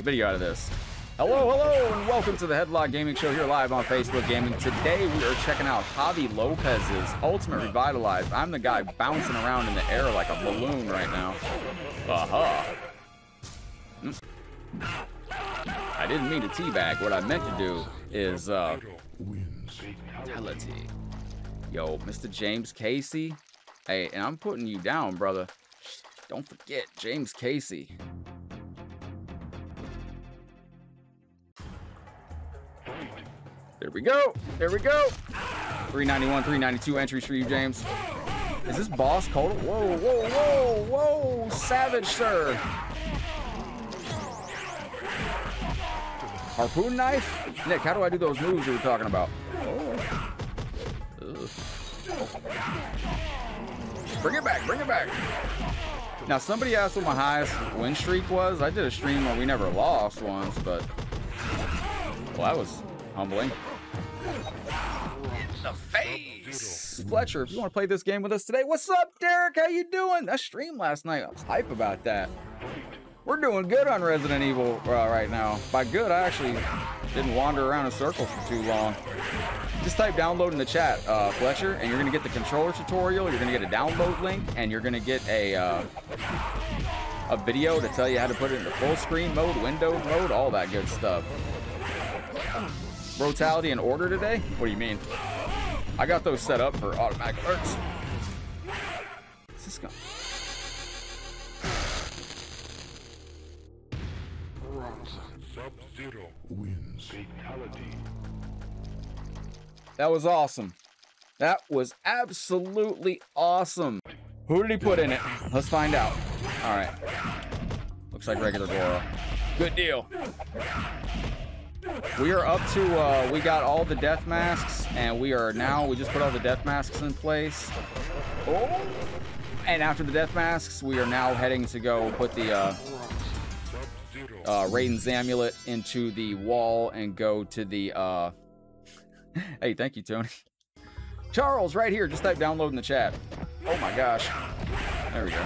good video out of this. Hello, hello, and welcome to the Headlock Gaming Show here live on Facebook Gaming. Today we are checking out Javi Lopez's Ultimate Revitalized. I'm the guy bouncing around in the air like a balloon right now. I didn't mean to teabag. What I meant to do is, fatality. Yo, Mr. James Casey. Hey, and I'm putting you down, brother. Don't forget, James Casey. There we go. There we go. 391, 392 entries for you, James. Is this boss cold? Whoa, whoa, whoa, whoa. Savage, sir. Harpoon knife? Nick, how do I do those moves you were talking about? Oh. Bring it back. Bring it back. Now, somebody asked what my highest win streak was. I did a stream where we never lost once, but... well, that was humbling. In the face. Fletcher, if you want to play this game with us today, what's up, Derek? How you doing? That stream last night, I was hype about that. We're doing good on Resident Evil right now. By good, I actually didn't wander around in circles for too long. Just type download in the chat, Fletcher, and you're gonna get the controller tutorial, you're gonna get a download link, and you're gonna get a video to tell you how to put it into full screen mode, window mode, all that good stuff. Brutality in order today? What do you mean? I got those set up for automatic alerts. What's this going? Sub-Zero wins. Fatality. That was awesome. That was absolutely awesome. Who did he put in it? Let's find out. All right. Looks like regular Goro. Good deal. We are up to, we got all the death masks, and we are now, we just put all the death masks in place. Oh! And after the death masks, we are now heading to go put the, Raiden's amulet into the wall and go to the, hey, thank you, Tony. Charles, right here, just type download in the chat. Oh my gosh. There we go.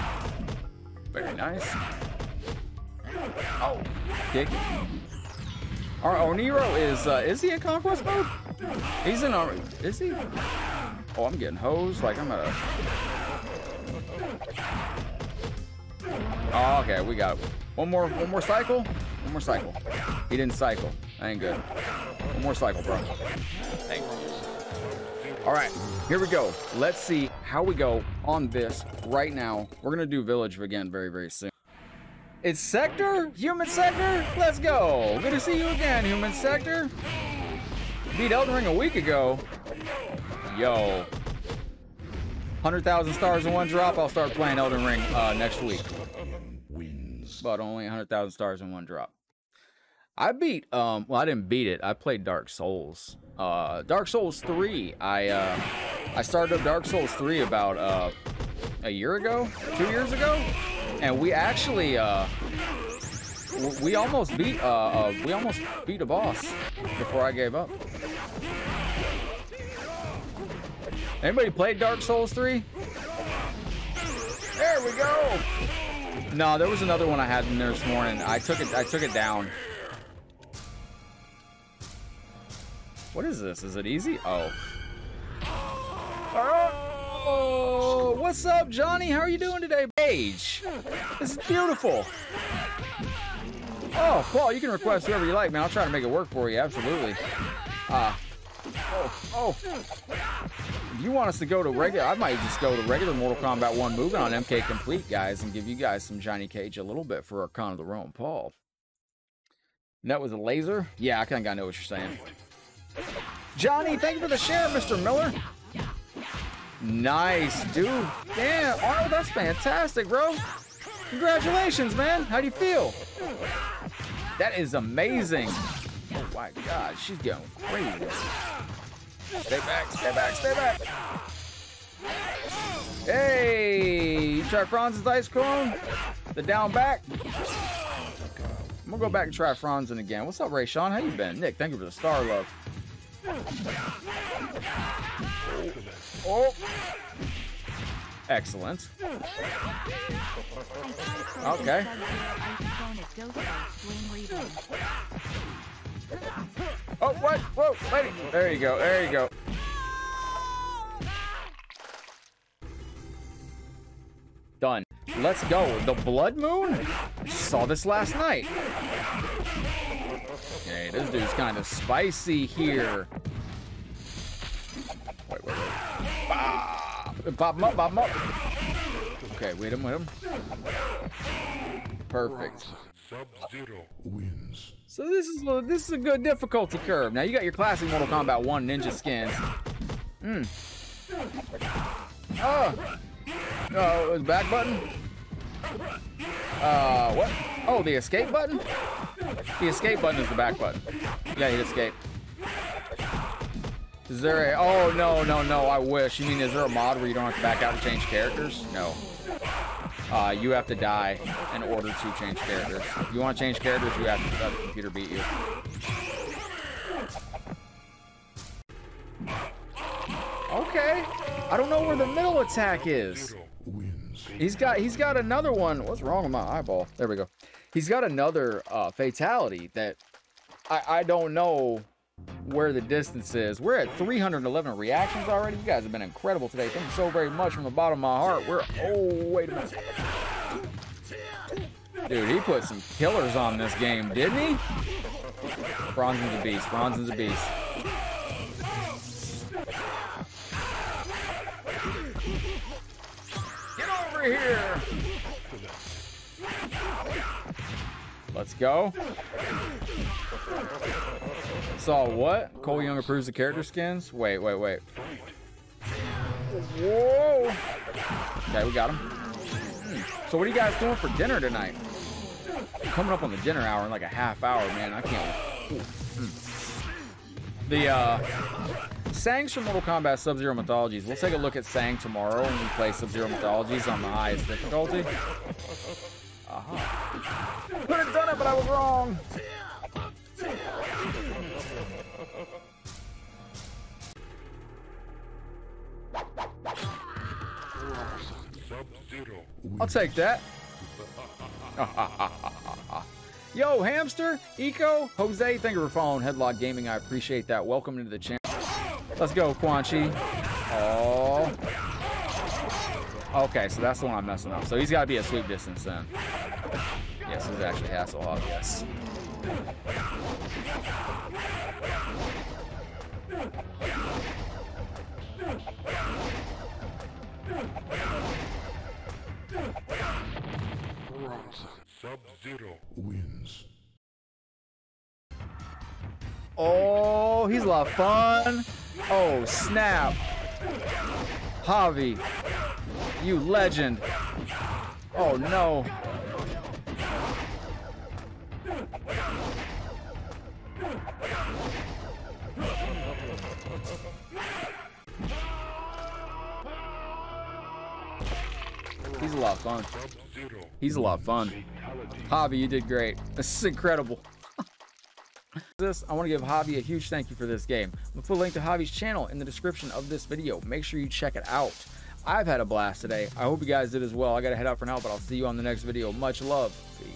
Very nice. Oh, dig it. Our Oniro is he in conquest mode? He's in our, is he? Oh, I'm getting hosed, like I'm at a... oh, okay, we got one more cycle? One more cycle. He didn't cycle, that ain't good. One more cycle, bro. Thank you. All right, here we go. Let's see how we go on this right now. We're gonna do village again very, very soon. It's Sektor? Human Sektor? Let's go. Good to see you again, Human Sektor. Beat Elden Ring a week ago. Yo. 100,000 stars in one drop. I'll start playing Elden Ring next week. But only 100,000 stars in one drop. I beat, well, I didn't beat it. I played Dark Souls. Dark Souls 3. I started up Dark Souls 3 about a year ago, 2 years ago. And we actually, we almost beat a boss before I gave up. Anybody played Dark Souls 3? There we go. No, there was another one I had in there this morning. I took it down. What is this? Is it easy? Oh. Oh, what's up, Johnny? How are you doing today? Age. This is beautiful. Oh, Paul, you can request whoever you like, man. I'll try to make it work for you. Absolutely. You want us to go to regular? I might just go to regular Mortal Kombat 1 moving on MK Complete, guys, and give you guys some Johnny Cage a little bit for our Con of the Realm, Paul. And that was a laser? Yeah, I kind of know what you're saying. Johnny, thank you for the share, Mr. Miller. Nice, dude. Damn, Arnold, that's fantastic, bro. Congratulations, man. How do you feel? That is amazing. Oh, my God. She's going crazy. Stay back, stay back, stay back. Hey, you try Franz's ice cone? The down back? I'm going to go back and try Franzen again. What's up, Ray Sean? How you been? Nick, thank you for the star love. Oh. Excellent. Okay. Oh, what? Whoa, lady. There you go. There you go. Done. Let's go. The Blood Moon? Saw this last night. Hey, this dude's kind of spicy here. Wait, wait, wait. Bop him up, bop him up. Okay, wait him, wait him. Perfect. Sub-Zero wins. So this is a good difficulty curve. Now you got your classic Mortal Kombat 1 ninja skins. Oh. Oh, it was back button. What? Oh, the escape button? The escape button is the back button. Yeah, you hit escape. Is there a... Oh, no, no, no, I wish. You mean, is there a mod where you don't have to back out and change characters? No. You have to die in order to change characters. If you want to change characters, you have to let the computer beat you. Okay. I don't know where the middle attack is. He's got another one. What's wrong with my eyeball? There we go. He's got another fatality that I don't know where the distance is. We're at 311 reactions already. You guys have been incredible today. Thank you so very much from the bottom of my heart. We're... Oh, wait a minute. Dude, he put some killers on this game, didn't he? Franzen's a beast. Franzen's a beast. Get over here. Let's go. Saw what? Cole Young approves the character skins? Wait, wait, wait. Whoa! Okay, we got him. So what are you guys doing for dinner tonight? Coming up on the dinner hour in like a half hour, man. I can't. The Sang's from Mortal Kombat Sub-Zero Mythologies. We'll take a look at Sang tomorrow when we play Sub-Zero Mythologies on the highest difficulty. Could have done it, but I was wrong. I'll take that. Yo, Hamster, Eco, Jose, thank you for following Headlock Gaming. I appreciate that. Welcome into the channel. Let's go, Quan Chi. Oh. Okay, so that's the one I'm messing up. So he's got to be a sweep distance then. Yes, he's actually Hasselhoff, yes. Sub-Zero wins. Oh, he's a lot of fun. Oh, snap. Javi, you legend. Oh, no. He's a lot of fun. He's a lot of fun. Javi, you did great. This is incredible. I want to give Javi a huge thank you for this game. I'll put a link to Javi's channel in the description of this video. Make sure you check it out. I've had a blast today. I hope you guys did as well. I gotta head out for now, but I'll see you on the next video. Much love. Peace.